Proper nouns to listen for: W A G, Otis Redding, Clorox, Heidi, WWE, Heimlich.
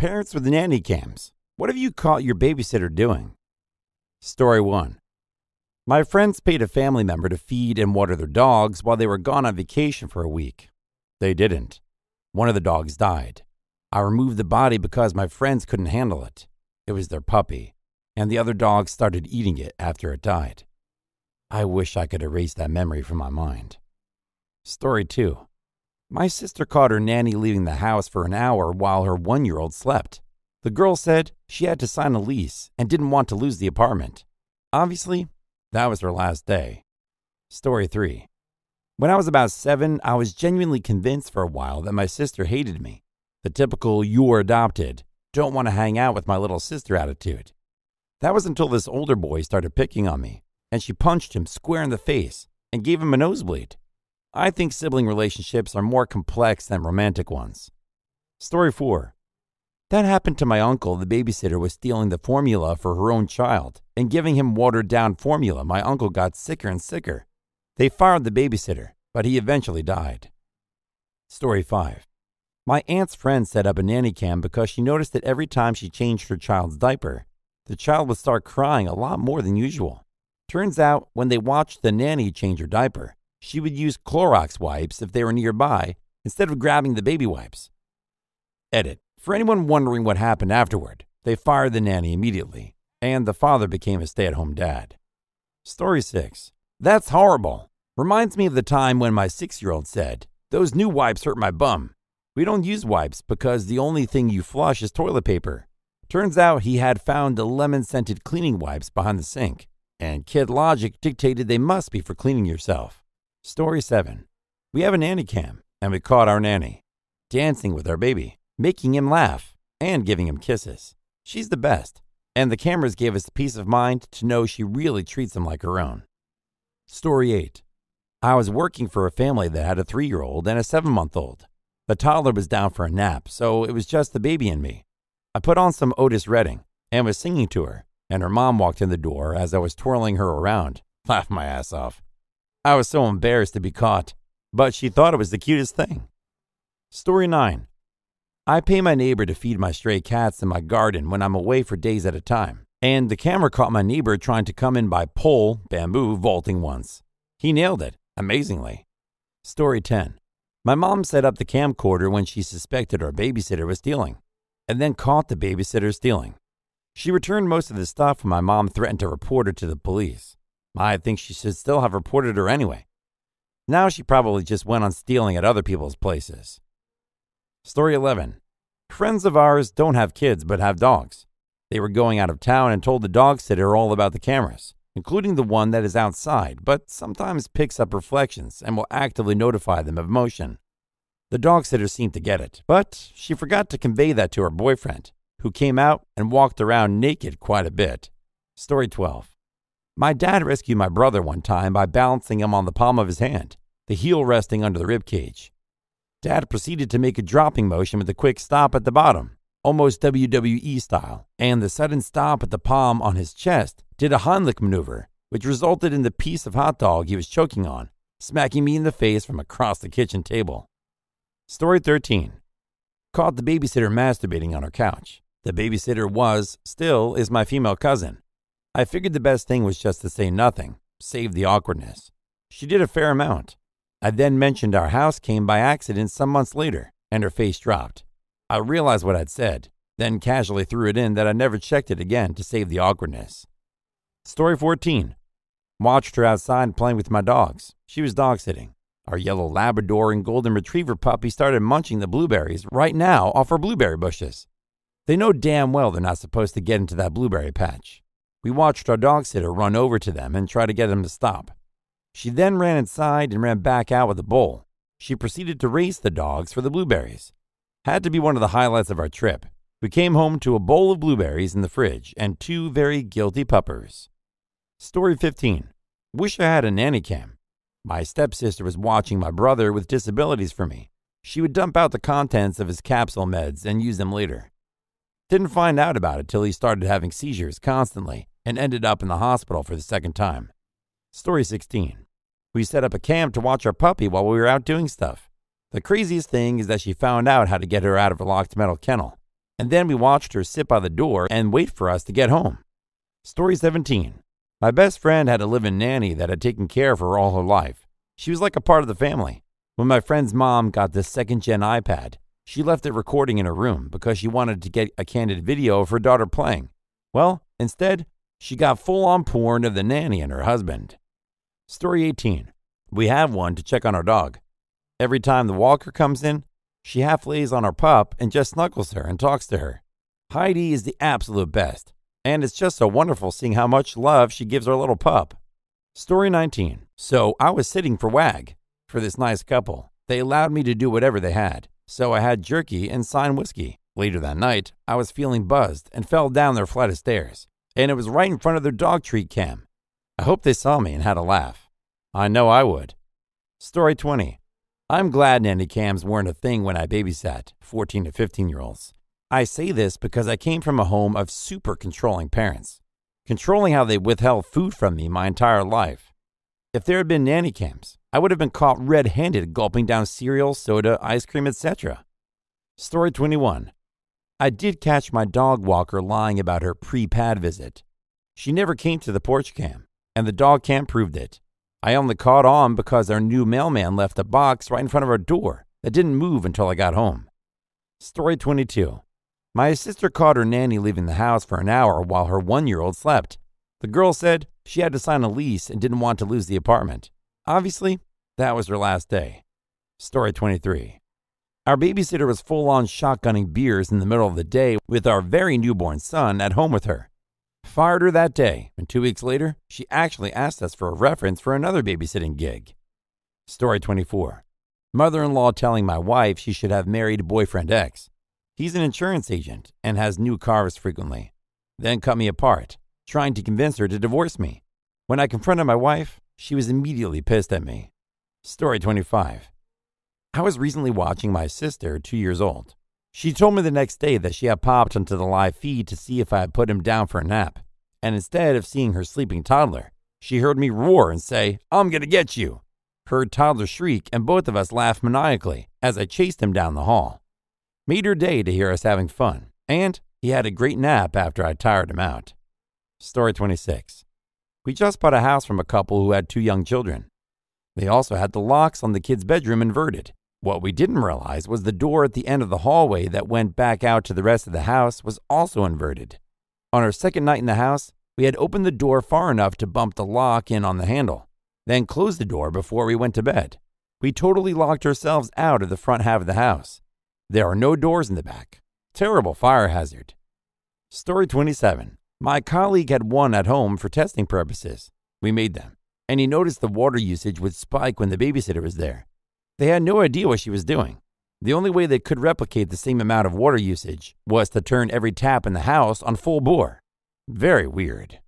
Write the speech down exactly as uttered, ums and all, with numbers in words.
Parents with nanny cams. What have you caught your babysitter doing? Story one. My friends paid a family member to feed and water their dogs while they were gone on vacation for a week. They didn't. One of the dogs died. I removed the body because my friends couldn't handle it. It was their puppy, and the other dog started eating it after it died. I wish I could erase that memory from my mind. Story two. My sister caught her nanny leaving the house for an hour while her one-year-old slept. The girl said she had to sign a lease and didn't want to lose the apartment. Obviously, that was her last day. Story three. When I was about seven, I was genuinely convinced for a while that my sister hated me. The typical, you were adopted, don't want to hang out with my little sister attitude. That was until this older boy started picking on me, and she punched him square in the face and gave him a nosebleed. I think sibling relationships are more complex than romantic ones. Story four. That happened to my uncle. The babysitter was stealing the formula for her own child and giving him watered-down formula. My uncle got sicker and sicker. They fired the babysitter, but he eventually died. Story five. My aunt's friend set up a nanny cam because she noticed that every time she changed her child's diaper, the child would start crying a lot more than usual. Turns out, when they watched the nanny change her diaper, she would use Clorox wipes if they were nearby instead of grabbing the baby wipes. Edit. For anyone wondering what happened afterward, they fired the nanny immediately, and the father became a stay-at-hhome dad. Story six. That's horrible. Reminds me of the time when my six-year-old said, "Those new wipes hurt my bum." We don't use wipes because the only thing you flush is toilet paper. Turns out he had found the lemon-scented cleaning wipes behind the sink, and kid logic dictated they must be for cleaning yourself. Story seven. We have a nanny cam, and we caught our nanny dancing with our baby, making him laugh, and giving him kisses. She's the best, and the cameras gave us peace of mind to know she really treats him like her own. Story eight. I was working for a family that had a three-year-old and a seven-month-old. The toddler was down for a nap, so it was just the baby and me. I put on some Otis Redding and was singing to her, and her mom walked in the door as I was twirling her around. Laughed my ass off. I was so embarrassed to be caught, but she thought it was the cutest thing. Story nine. I pay my neighbor to feed my stray cats in my garden when I'm away for days at a time, and the camera caught my neighbor trying to come in by pole, bamboo, vaulting once. He nailed it, amazingly. Story ten. My mom set up the camcorder when she suspected our babysitter was stealing, and then caught the babysitter stealing. She returned most of the stuff when my mom threatened to report her to the police. I think she should still have reported her anyway. Now she probably just went on stealing at other people's places. Story eleven. Friends of ours don't have kids but have dogs. They were going out of town and told the dog sitter all about the cameras, including the one that is outside but sometimes picks up reflections and will actively notify them of motion. The dog sitter seemed to get it, but she forgot to convey that to her boyfriend, who came out and walked around naked quite a bit. Story twelve. My dad rescued my brother one time by balancing him on the palm of his hand, the heel resting under the ribcage. Dad proceeded to make a dropping motion with a quick stop at the bottom, almost W W E style, and the sudden stop at the palm on his chest did a Heimlich maneuver, which resulted in the piece of hot dog he was choking on smacking me in the face from across the kitchen table. Story thirteen. Caught the babysitter masturbating on her couch. The babysitter was, still is, my female cousin. I figured the best thing was just to say nothing, save the awkwardness. She did a fair amount. I then mentioned our house came by accident some months later, and her face dropped. I realized what I'd said, then casually threw it in that I never checked it again to save the awkwardness. Story fourteen. Watched her outside playing with my dogs. She was dog sitting. Our yellow Labrador and golden retriever puppy started munching the blueberries right now off her blueberry bushes. They know damn well they're not supposed to get into that blueberry patch. We watched our dog sitter run over to them and try to get them to stop. She then ran inside and ran back out with a bowl. She proceeded to race the dogs for the blueberries. Had to be one of the highlights of our trip. We came home to a bowl of blueberries in the fridge and two very guilty puppers. Story fifteen. Wish I had a nanny cam. My stepsister was watching my brother with disabilities for me. She would dump out the contents of his capsule meds and use them later. Didn't find out about it till he started having seizures constantly and ended up in the hospital for the second time. Story sixteen. We set up a cam to watch our puppy while we were out doing stuff. The craziest thing is that she found out how to get her out of a locked metal kennel and then we watched her sit by the door and wait for us to get home. Story seventeen. My best friend had a live-in nanny that had taken care of her all her life. She was like a part of the family. When my friend's mom got this second-gen iPad, she left it recording in her room because she wanted to get a candid video of her daughter playing. Well, instead, she got full-on porn of the nanny and her husband. Story eighteen. We have one to check on our dog. Every time the walker comes in, she half lays on our pup and just snuggles her and talks to her. Heidi is the absolute best, and it's just so wonderful seeing how much love she gives our little pup. Story nineteen. So I was sitting for W A G for this nice couple. They allowed me to do whatever they had, so I had jerky and Sign whiskey. Later that night, I was feeling buzzed and fell down their flight of stairs, and it was right in front of their dog treat cam. I hope they saw me and had a laugh. I know I would. Story twenty. I'm glad nanny cams weren't a thing when I babysat fourteen to fifteen year olds. I say this because I came from a home of super controlling parents, controlling how they withheld food from me my entire life. If there had been nanny cams, I would have been caught red-handed gulping down cereal, soda, ice cream, et cetera. Story twenty-one. I did catch my dog walker lying about her pre-pad visit. She never came to the porch cam, and the dog cam proved it. I only caught on because our new mailman left a box right in front of our door that didn't move until I got home. Story twenty-two. My sister caught her nanny leaving the house for an hour while her one-year-old slept. The girl said she had to sign a lease and didn't want to lose the apartment. Obviously, that was her last day. Story twenty-three. Our babysitter was full-on shotgunning beers in the middle of the day with our very newborn son at home with her. Fired her that day, and two weeks later, she actually asked us for a reference for another babysitting gig. Story twenty-four. Mother-in-law telling my wife she should have married boyfriend X. He's an insurance agent and has new cars frequently. Then cut me apart, trying to convince her to divorce me. When I confronted my wife, she was immediately pissed at me. Story twenty-five. I was recently watching my sister, two years old. She told me the next day that she had popped onto the live feed to see if I had put him down for a nap. And instead of seeing her sleeping toddler, she heard me roar and say, "I'm gonna get you." Heard toddler shriek and both of us laughed maniacally as I chased him down the hall. Made her day to hear us having fun, and he had a great nap after I tired him out. Story twenty-six. We just bought a house from a couple who had two young children. They also had the locks on the kids' bedroom inverted. What we didn't realize was the door at the end of the hallway that went back out to the rest of the house was also inverted. On our second night in the house, we had opened the door far enough to bump the lock in on the handle, then closed the door before we went to bed. We totally locked ourselves out of the front half of the house. There are no doors in the back. Terrible fire hazard. Story twenty-seven. My colleague had one at home for testing purposes. We made them, and he noticed the water usage would spike when the babysitter was there. They had no idea what she was doing. The only way they could replicate the same amount of water usage was to turn every tap in the house on full bore. Very weird.